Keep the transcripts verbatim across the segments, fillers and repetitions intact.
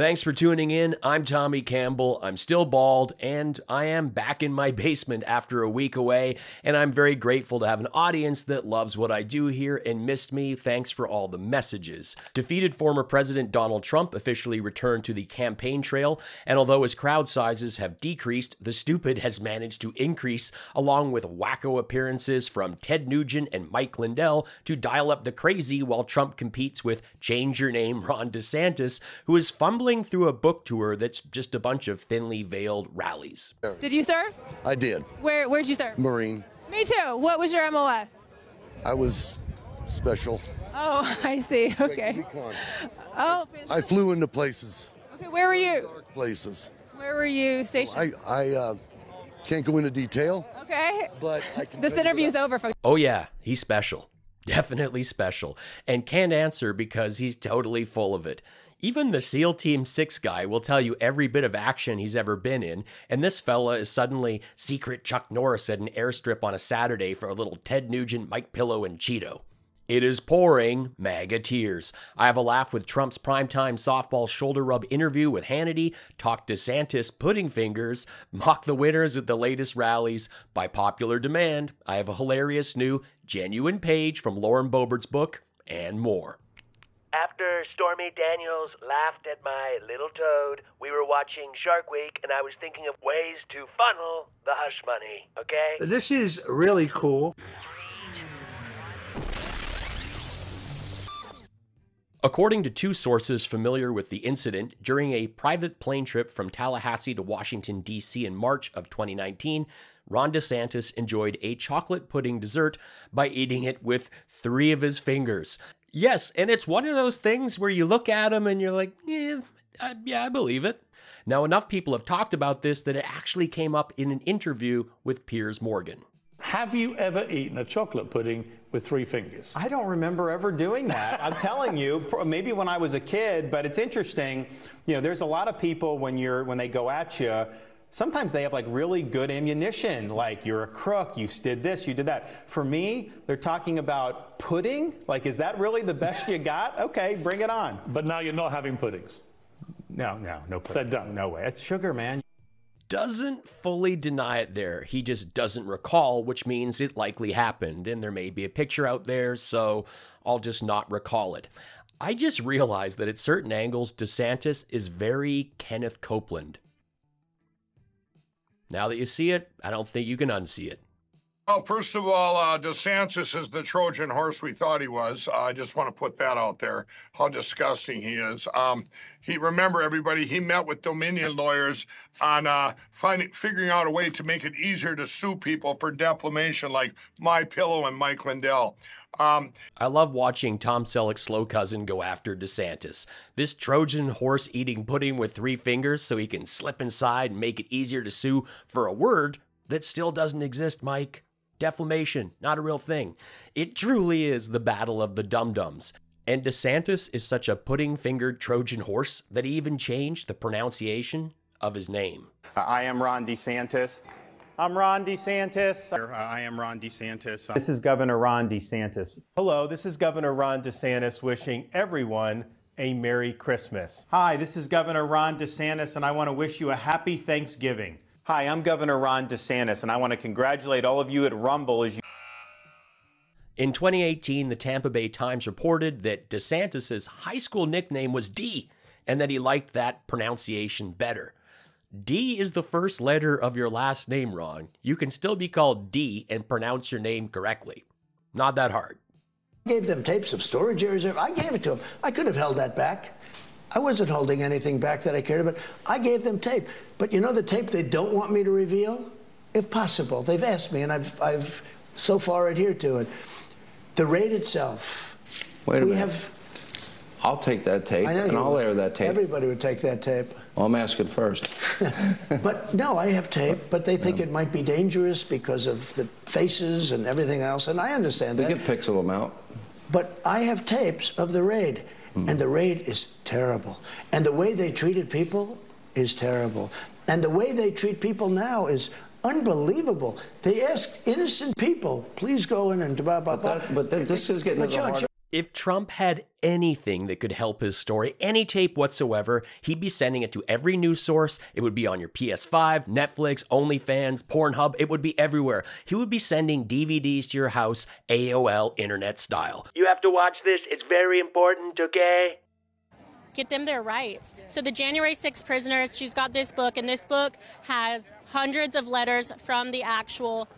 Thanks for tuning in. I'm Tommy Campbell. I'm still bald, and I am back in my basement after a week away, and I'm very grateful to have an audience that loves what I do here and missed me. Thanks for all the messages. Defeated former President Donald Trump officially returned to the campaign trail, and although his crowd sizes have decreased, the stupid has managed to increase, along with wacko appearances from Ted Nugent and Mike Lindell to dial up the crazy while Trump competes with Change Your Name Ron DeSantis, who is fumbling through a book tour that's just a bunch of thinly veiled rallies. Did you serve? I did. Where where'd you serve? Marine. Me too. What was your M O S? I was special. Oh, I see. Okay. Oh, fantastic. I flew into places. Okay, where were you? Dark places. Where were you stationed? I, I uh, can't go into detail. Okay. But I can this interview's over, folks. Oh yeah, he's special. Definitely special. And can't answer because he's totally full of it. Even the SEAL Team Six guy will tell you every bit of action he's ever been in, and this fella is suddenly secret Chuck Norris at an airstrip on a Saturday for a little Ted Nugent, Mike Pillow, and Cheeto. It is pouring MAGA tears. I have a laugh with Trump's primetime softball shoulder rub interview with Hannity, talk DeSantis pudding fingers, mock the winners at the latest rallies. By popular demand, I have a hilarious new genuine page from Lauren Boebert's book, and more. After Stormy Daniels laughed at my little toad, we were watching Shark Week, and I was thinking of ways to funnel the hush money, okay? This is really cool. According to two sources familiar with the incident, during a private plane trip from Tallahassee to Washington, D C in March of twenty nineteen, Ron DeSantis enjoyed a chocolate pudding dessert by eating it with three of his fingers. Yes, and it's one of those things where you look at him and you're like, eh, I, yeah, I believe it. Now, enough people have talked about this that it actually came up in an interview with Piers Morgan. Have you ever eaten a chocolate pudding with three fingers? I don't remember ever doing that. I'm telling you, maybe when I was a kid, but it's interesting. You know, there's a lot of people when you're when they go at you, sometimes they have like really good ammunition, like you're a crook, you did this, you did that. For me, they're talking about pudding. Like, is that really the best you got? Okay, bring it on. But now you're not having puddings. No, no, no pudding. They're done. No way. It's sugar, man. Doesn't fully deny it there. He just doesn't recall, which means it likely happened, and there may be a picture out there, so I'll just not recall it. I just realized that at certain angles, DeSantis is very Kenneth Copeland. Now that you see it, I don't think you can unsee it. Well, first of all, uh, DeSantis is the Trojan horse we thought he was. Uh, I just want to put that out there, how disgusting he is. Um, he remember, everybody, he met with Dominion lawyers on uh, finding, figuring out a way to make it easier to sue people for defamation, like My Pillow and Mike Lindell. Um, I love watching Tom Selleck's slow cousin go after DeSantis. This Trojan horse eating pudding with three fingers so he can slip inside and make it easier to sue for a word that still doesn't exist, Mike. Defamation, not a real thing. It truly is the battle of the dum-dums. And DeSantis is such a pudding-fingered Trojan horse that he even changed the pronunciation of his name. I am Ron DeSantis. I'm Ron DeSantis. I am Ron DeSantis. This is Governor Ron DeSantis. Hello, this is Governor Ron DeSantis wishing everyone a Merry Christmas. Hi, this is Governor Ron DeSantis, and I want to wish you a happy Thanksgiving. Hi, I'm Governor Ron DeSantis, and I want to congratulate all of you at Rumble as you... In twenty eighteen, the Tampa Bay Times reported that DeSantis' high school nickname was D, and that he liked that pronunciation better. D is the first letter of your last name, Ron. You can still be called D and pronounce your name correctly. Not that hard. I gave them tapes of storage areas. I gave it to them. I could have held that back. I wasn't holding anything back that I cared about. I gave them tape. But you know the tape they don't want me to reveal? If possible. They've asked me, and I've, I've so far adhered to it. The raid itself. Wait a minute. We have... I'll take that tape, and I'll air that tape. Everybody would take that tape. Well, I'm asking first. But, no, I have tape, but they think yeah. it might be dangerous because of the faces and everything else, and I understand they that. They can pixel them out. But I have tapes of the raid. And the raid is terrible. And the way they treated people is terrible. And the way they treat people now is unbelievable. They ask innocent people, please go in and blah, blah, blah. But, that, but that, this is getting to the heart. If Trump had anything that could help his story, any tape whatsoever, he'd be sending it to every news source. It would be on your P S five, Netflix, OnlyFans, Pornhub. It would be everywhere. He would be sending D V Ds to your house, A O L internet style. You have to watch this. It's very important, okay? Get them their rights. So the January sixth prisoners, she's got this book, and this book has hundreds of letters from the actual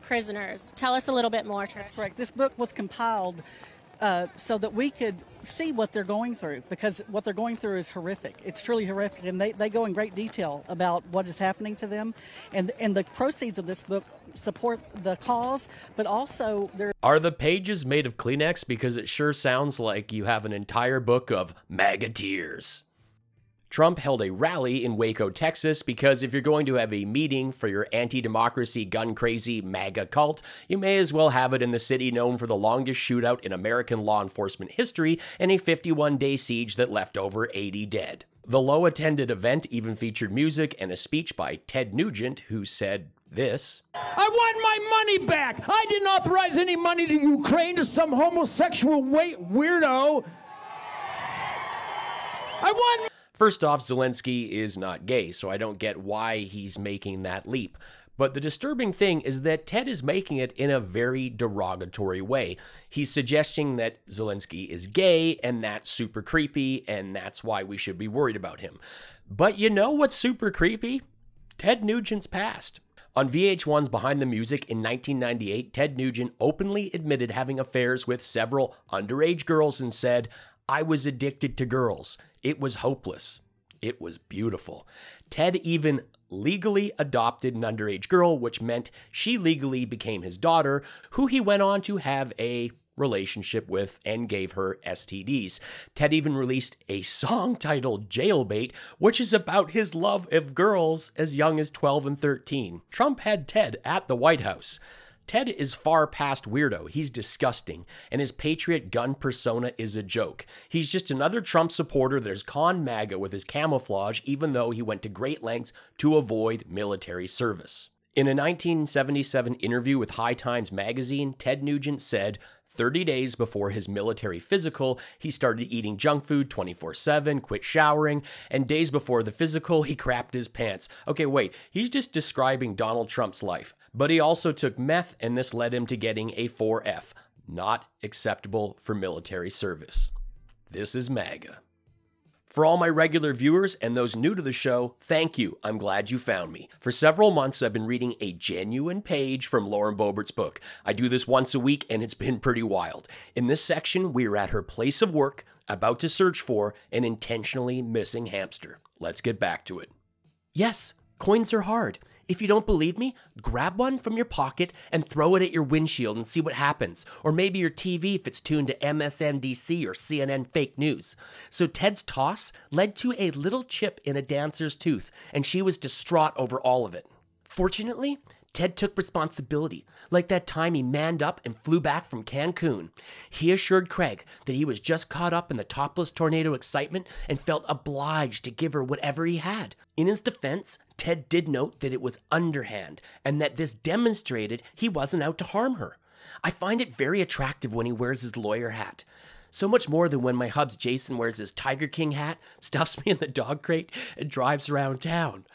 prisoners. Tell us a little bit more, Trish. That's correct. This book was compiled Uh, so that we could see what they're going through, because what they're going through is horrific. It's truly horrific, and they, they go in great detail about what is happening to them. And, and the proceeds of this book support the cause, but also there... Are the pages made of Kleenex? Because it sure sounds like you have an entire book of MAGA tears. Trump held a rally in Waco, Texas, because if you're going to have a meeting for your anti-democracy, gun-crazy MAGA cult, you may as well have it in the city known for the longest shootout in American law enforcement history and a fifty-one day siege that left over eighty dead. The low-attended event even featured music and a speech by Ted Nugent, who said this. I want my money back! I didn't authorize any money to Ukraine to some homosexual weirdo! I want... First off, Zelensky is not gay, so I don't get why he's making that leap. But the disturbing thing is that Ted is making it in a very derogatory way. He's suggesting that Zelensky is gay, and that's super creepy, and that's why we should be worried about him. But you know what's super creepy? Ted Nugent's past. On V H one's Behind the Music in nineteen ninety-eight, Ted Nugent openly admitted having affairs with several underage girls and said, I was addicted to girls. It was hopeless. It was beautiful. Ted even legally adopted an underage girl, which meant she legally became his daughter, who he went on to have a relationship with and gave her S T Ds. Ted even released a song titled Jailbait, which is about his love of girls as young as twelve and thirteen. Trump had Ted at the White House. Ted is far past weirdo. He's disgusting, and his patriot gun persona is a joke. He's just another Trump supporter that has con MAGA with his camouflage, even though he went to great lengths to avoid military service. In a nineteen seventy-seven interview with High Times Magazine, Ted Nugent said, thirty days before his military physical, he started eating junk food twenty-four seven, quit showering, and days before the physical, he crapped his pants. Okay, wait, he's just describing Donald Trump's life. But he also took meth, and this led him to getting a four F, not acceptable for military service. This is MAGA. For all my regular viewers and those new to the show, thank you. I'm glad you found me. For several months, I've been reading a genuine page from Lauren Boebert's book. I do this once a week, and it's been pretty wild. In this section, we're at her place of work, about to search for an intentionally missing hamster. Let's get back to it. Yes, coins are hard. If you don't believe me, grab one from your pocket and throw it at your windshield and see what happens. Or maybe your T V if it's tuned to M S N B C or C N N fake news. So Ted's toss led to a little chip in a dancer's tooth, and she was distraught over all of it. Fortunately, Ted took responsibility, like that time he manned up and flew back from Cancun. He assured Craig that he was just caught up in the topless tornado excitement and felt obliged to give her whatever he had. In his defense, Ted did note that it was underhand and that this demonstrated he wasn't out to harm her. I find it very attractive when he wears his lawyer hat. So much more than when my hub's Jason wears his Tiger King hat, stuffs me in the dog crate, and drives around town.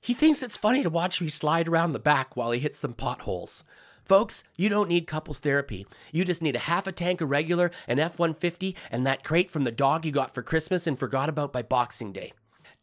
He thinks it's funny to watch me slide around the back while he hits some potholes. Folks, you don't need couples therapy. You just need a half a tank of regular, an F one fifty, and that crate from the dog you got for Christmas and forgot about by Boxing Day.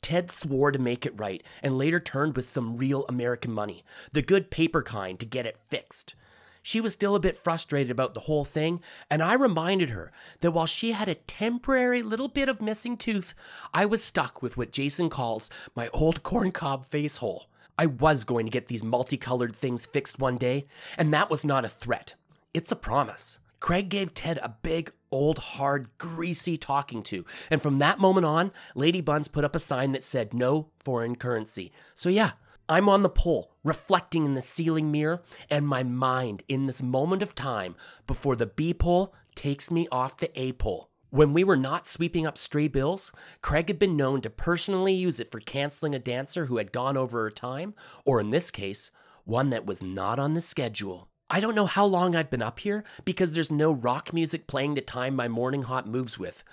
Ted swore to make it right, and later turned with some real American money, the good paper kind, to get it fixed. She was still a bit frustrated about the whole thing, and I reminded her that while she had a temporary little bit of missing tooth, I was stuck with what Jason calls my old corncob face hole. I was going to get these multicolored things fixed one day, and that was not a threat. It's a promise. Craig gave Ted a big, old, hard, greasy talking to, and from that moment on, Lady Buns put up a sign that said no foreign currency. So yeah, I'm on the pole, reflecting in the ceiling mirror, and my mind in this moment of time before the B pole takes me off the A pole. When we were not sweeping up stray bills, Craig had been known to personally use it for canceling a dancer who had gone over her time, or in this case, one that was not on the schedule. I don't know how long I've been up here because there's no rock music playing to time my morning hot moves with.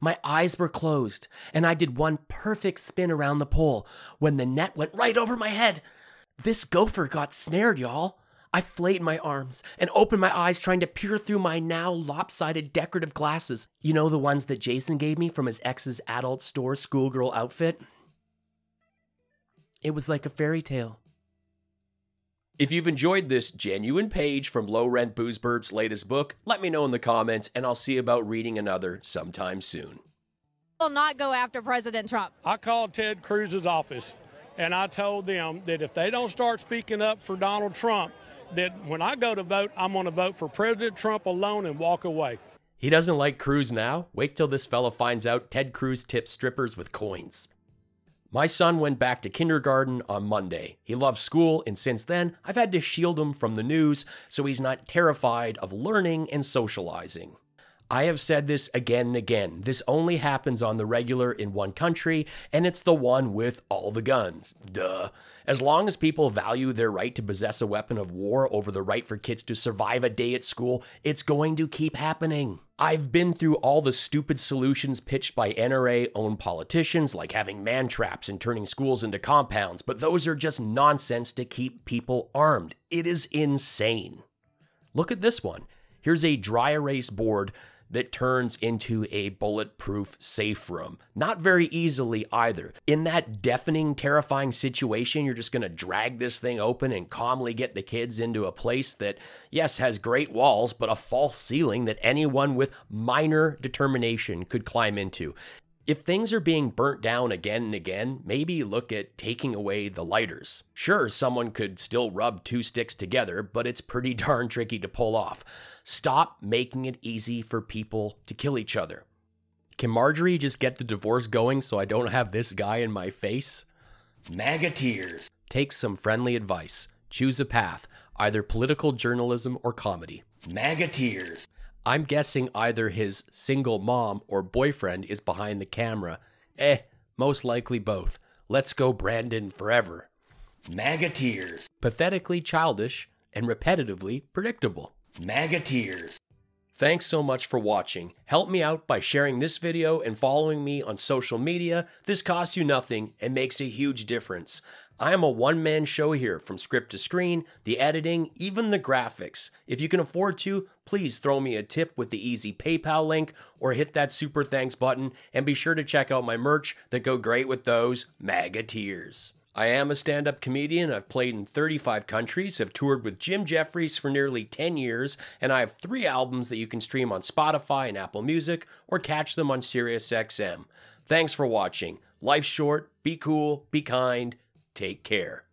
My eyes were closed, and I did one perfect spin around the pole when the net went right over my head. This gopher got snared, y'all. I flayed my arms and opened my eyes trying to peer through my now lopsided decorative glasses. You know, the ones that Jason gave me from his ex's adult store schoolgirl outfit? It was like a fairy tale. If you've enjoyed this genuine page from Low Rent Booze Burbs' latest book, let me know in the comments, and I'll see about reading another sometime soon. Will not go after President Trump. I called Ted Cruz's office, and I told them that if they don't start speaking up for Donald Trump, that when I go to vote, I'm going to vote for President Trump alone and walk away. He doesn't like Cruz now? Wait till this fella finds out Ted Cruz tips strippers with coins. My son went back to kindergarten on Monday. He loves school, and since then, I've had to shield him from the news so he's not terrified of learning and socializing. I have said this again and again. This only happens on the regular in one country, and it's the one with all the guns. Duh. As long as people value their right to possess a weapon of war over the right for kids to survive a day at school, it's going to keep happening. I've been through all the stupid solutions pitched by N R A-owned politicians, like having man traps and turning schools into compounds, but those are just nonsense to keep people armed. It is insane. Look at this one. Here's a dry erase board that turns into a bulletproof safe room. Not very easily either. In that deafening, terrifying situation, you're just gonna drag this thing open and calmly get the kids into a place that, yes, has great walls, but a false ceiling that anyone with minor determination could climb into. If things are being burnt down again and again, maybe look at taking away the lighters. Sure, someone could still rub two sticks together, but it's pretty darn tricky to pull off. Stop making it easy for people to kill each other. Can Marjorie just get the divorce going so I don't have this guy in my face? MAGA tears. Take some friendly advice. Choose a path, either political journalism or comedy. MAGA tears. I'm guessing either his single mom or boyfriend is behind the camera. Eh, most likely both. Let's go Brandon forever. MAGA tears. Pathetically childish and repetitively predictable. MAGA tears. Thanks so much for watching. Help me out by sharing this video and following me on social media. This costs you nothing and makes a huge difference. I am a one-man show here, from script to screen, the editing, even the graphics. If you can afford to, please throw me a tip with the easy PayPal link or hit that super thanks button, and be sure to check out my merch that go great with those MAGA tears. I am a stand-up comedian. I've played in thirty-five countries, have toured with Jim Jeffries for nearly ten years, and I have three albums that you can stream on Spotify and Apple Music, or catch them on Sirius X M. Thanks for watching. Life's short, be cool, be kind, take care.